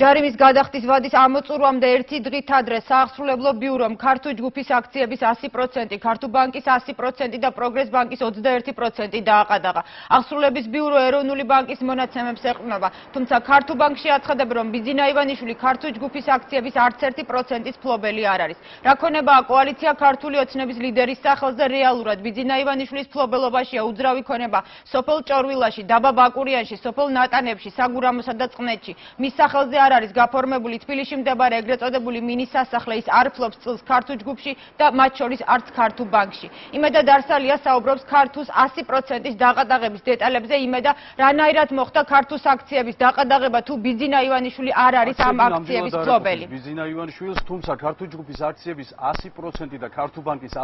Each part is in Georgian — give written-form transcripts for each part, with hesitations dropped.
ჯარიმის გადახდის ვადის ამოწურვამდე ერთი დღით ადრე საახსრულებლო ბიურომ ქართუ ჯგუფის აქციების 100%, ქართუ ბანკის 100% და პროგრეს ბანკის 21% დააყადაღა. Axulebis Bureau ეროვნული ბანკის მონაცემებს ეყრდნობა, თუმცა ქართუ ბანკში აცხადებენ, რომ ბიძინა ივანიშვილი ქართუ ჯგუფის აქციების 1%-ის ფლობელი არ არის. Რა ქონებაა კოალიცია ქართული ოცნების ლიდერის სახელზე რეალურად ბიძინა ივანიშვილის ფლობელობაშია უძრავი ქონება სოფელ ჭორვილაში, დაბა ბაკურიანში, სოფელ ნატანებში, საგურამოსა და წყნეთში. მის სახელზე არის გაფორმებული თბილისში მდებარე ეგრეთ წოდებული მინისასახლეის არ ფლობს წილს ქართულ ჯგუფში და მათ შორის არც ქართულ ბანკში. იმედად არსალია საუბრობს ქართუს 100%-ის დაყადაღების დეტალებზე, იმედა რანაირად მოხდა ქართუს აქციების დაყადაღება თუ ბიძინა ივანიშვილი არ არის ამ აქციების მფლობელი. ბიძინა ივანიშვილს თუმცა ქართულ ჯგუფის აქციების 100% და ქართულ ბანკის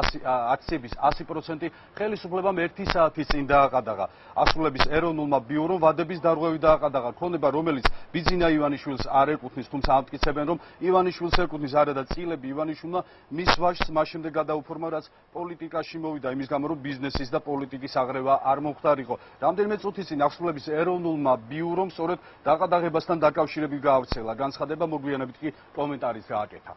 აქციების 100% ხელისუფლებამ 1 საათის წინ დააყადაღა. Axulebis ეროვნულმა ბიურომ ვადების დარღვევი დააყადაღა. ქონება რომელიც ბიძინა ივანიშვილს არ ეკუთვნის, თუმცა ამტკიცებენ, რომ ივანიშვილს ეკუთვნის არადა წილები ივანიშვილმა მის ვაჟს მას შემდეგ გადაუფორმა, რაც პოლიტიკაში მოვიდა, იმის გამო, რომ ბიზნესის და პოლიტიკის აღრევა არ მომხდარიყო. Რამდენიმე წუთის წინ Axulebis ეროვნულმა ბიურომ სწორედ დაყადაღებასთან დაკავშირებით გაავრცელა განცხადება, მოგვიანებით კი კომენტარიც გააკეთა.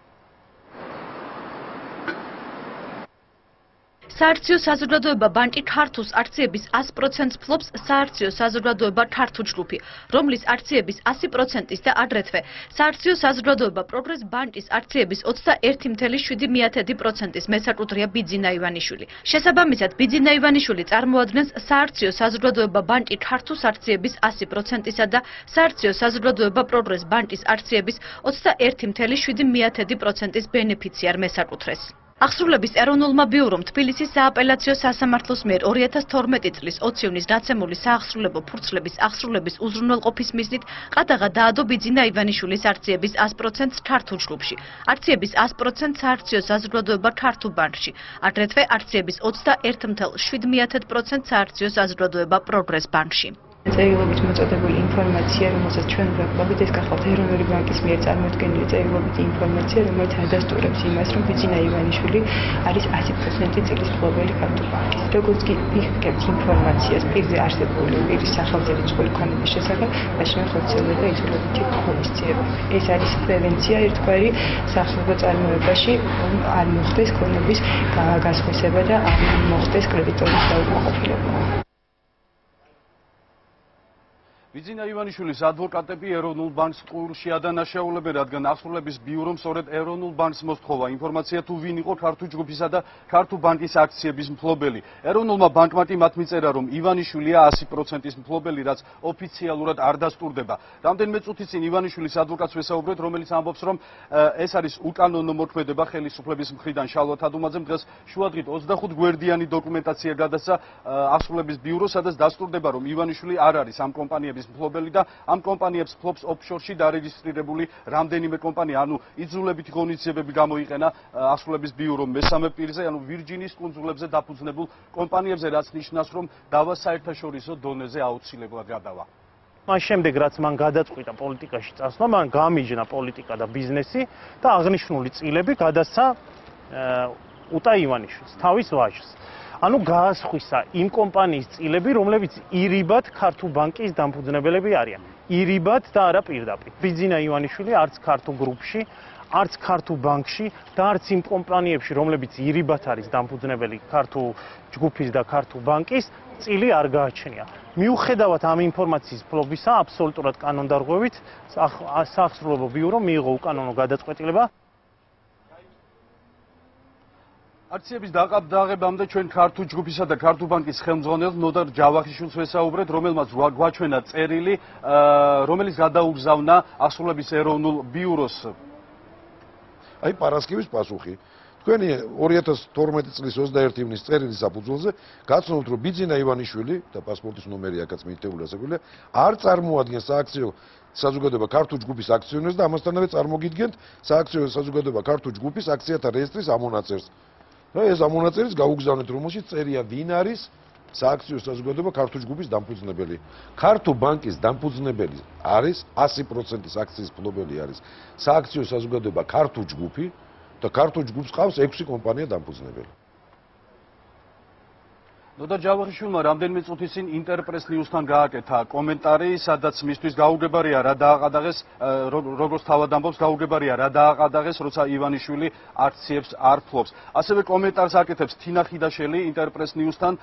საერთო საზოგადოება ბანკი ქართუს აქციების 100% ფლობს საერთო საზოგადოება ქართუ ჯგუფი, რომლის აქციების 100%-ის და აგრეთვე საერთო საზოგადოება პროგრეს ბანკის აქციების 21.7%-ის მესაკუთრეა ბიძინა ივანიშვილი. შესაბამისად, ბიძინა ივანიშვილი წარმოადგენს საერთო საზოგადოება ბანკი ქართუს აქციების 100%-ისა და საერთო საზოგადოება პროგრეს ბანკის აქციების 21.7%-ის ბენეფიციარ მესაკუთრეს. Axulebis ეროვნულმა ბიურომ თბილისის სააპელაციო სასამართლოს მიერ 2012 წლის 20 ივნისს დაცემული საახსრულებო ფურცლების აღსრულების უზრუნველყოფის მიზნით ყადაღა დაადო ბიძინა ივანიშვილის აქციების 100% ქართუ ჯგუფში, აქციების 100% სააქციო საზოგადოება ქართუ ბანკში, აგრეთვე აქციების 21.7% სააქციო საზოგადოება პროგრეს ბანკში. წერილობით მოწოდებული ინფორმაცია, რომელსაც ჩვენ ვიახლოვთ, ეს გახლავთ ეროვნული ბანკის მიერ წარმოდგენილი წერილობით ინფორმაცია, რომელიც ადასტურებს იმას, რომ ბიძინა ივანიშვილი არის 100% წილის მფლობელი ქართულ ბანკის. როგორც კი ვიღებთ ინფორმაციას პირზე არსებული პირის სახელზე რიცხული ქონების შესახებ, მაშინ ხორციელდება იძულებითი ღონისძიება. ეს არის პრევენცია ერთგვარი სახელმწიფო წარმოებაში, რომ არ მოხდეს ქონების გასხვისება და არ მოხდეს კრედიტორის დაუკმაყოფილება. Bidzina Ivanishulis advokatები ეროვნულ ბანკს ყურში ადანაშაულებენ, რადგან Axulebis ბიურომ სწორედ ეროვნულ ბანკს მოსთხოვა ინფორმაცია თუ ვინ იყო ქართულ ჯგუფისა და ქართულ ბანკის აქციების მფლობელი. ეროვნულმა ბანკმა კი მათ მიწერა, რომ ივანიშვილია 100%-ის მფლობელი, რაც ოფიციალურად არ დასტურდება. რამდენიმე წუთის წინ ივანიშვილის ადვოკატს ვესაუბრეთ, რომელიც ამბობს, რომ ეს არის უკანონო მოქმედება ხელისუფლების მხრიდან. შალვა თადუმაძემ დღეს შუა დღით 25 გვერდიანი დოკუმენტაცია გადასცა Axulebis ბიუროს, სადაც დასტურდება, რომ ივანიშვილი არ არის ამ კომპანიების მფლობელი და ამ კომპანიებს ფლობს ოფშორში დარეგისტრირებული რამდენიმე კომპანია, ანუ იძულებითი ღონისძიებები გამოიყენა Axulebis ბიურომ მესამე პირზე, ანუ ვირჯინის კუნძულებზე დაფუძნებულ კომპანიებზე, რაც ნიშნავს, რომ დავა საერთაშორისო დონეზე აუცილებლად გადავა. მას შემდეგ, რაც მან გადაწყვიტა პოლიტიკაში წასვლა, მან გამიჯნა პოლიტიკა და ბიზნესი და აღნიშნული წილები გადასცა უტა ივანიშვილს, თავის ვაჟს. ანუ გაასხვისა იმ კომპანიის წილები, რომლებიც ირიბად ქართუ ბანკის დამფუძნებელები არიან. ირიბად და არა პირდაპირ. ბიძინა ივანიშვილი არც ქართუ გრუპში, არც ქართუ ბანკში და არც იმ კომპანიებში, რომლებიც ირიბად არის დამფუძნებელი ქართუ ჯგუფის და ქართუ ბანკის, წილი არ გააჩნია. მიუხედავად ამ ინფორმაციის ფლობისა, აბსოლუტურად კანონდარღვევით საახსრულებო ბიურომ მიიღო უკანონო გადაწყვეტილება. აქციების დაყადაღებამდე ჩვენ ქართულ ჯგუფისა და ქართულ ბანკის ხელმძღვანელ ნოდარ ჯავახიშვილს ვესაუბრეთ, რომელმაც გვაჩვენა წერილი, რომელიც გადაუგზავნა Axulebis ეროვნულ ბიუროს. აი პარასკევის პასუხი. თქვენი 2012 წლის 21 ივნისის წერილის საფუძველზე გაცნობთ, რომ ბიძინა ივანიშვილი და პასპორტის ნომერი აქაც მითითებული ასაკვლია, არ წარმოადგენს სააქციო საზოგადოება ქართუ ჯგუფის აქციონერს და ამასთანავე წარმოგიდგენთ სააქციო საზოგადოება ქართუ ჯგუფის აქციათა რეესტრის ამონაწერს. ეს ამონაწერიც გაუგზავნეთ, რომელშიც წერია ვინ არის სააქციო საზოგადოება ქართუ ჯგუფის დამფუძნებელი. ქართუ ბანკის დამფუძნებელი არის 100%-ის აქციის მფლობელი არის სააქციო საზოგადოება ქართუ ჯგუფი და ქართუ ჯგუფს ყავს 6 კომპანია დამფუძნებელი. Noda Javahishvilma რამდენიმე წუთის წინ Interpress News-თან გააკეთა კომენტარი, სადაც მისთვის გაუგებარია რა დააყადაღეს, როგორც თავად ამბობს, გაუგებარია რა დააყადაღეს, როცა ივანიშვილი აქციებს არ ფლობს. ასევე კომენტარს აკეთებს თინა ხიდაშელი Interpress News-თან,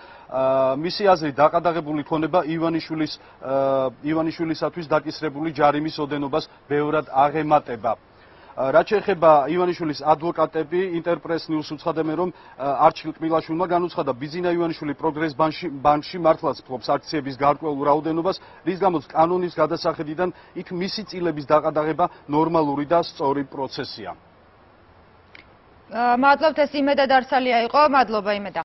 მისი აზრით დააყადაღებული ქონება ივანიშვილისათვის დაკისრებული ჯარიმის ოდენობას ბევრად აღემატება. რაც შეეხება ივანიშვილის ადვოკატები Interpress News უცხადებენ რომ არჩილ კმილაშვილმა განუცხადა ბიძინა ივანიშვილი Progress Bank-ში მართლაც ფლობს აქციების გარკვეულ რაოდენობას, რის გამოც კანონის გადასახედიდან იქ მისი წილების დაყადაღება ნორმალური და სწორი პროცესია. Მადლობთ, ეს იმედა დარსალია იყო, მადლობა იმედა.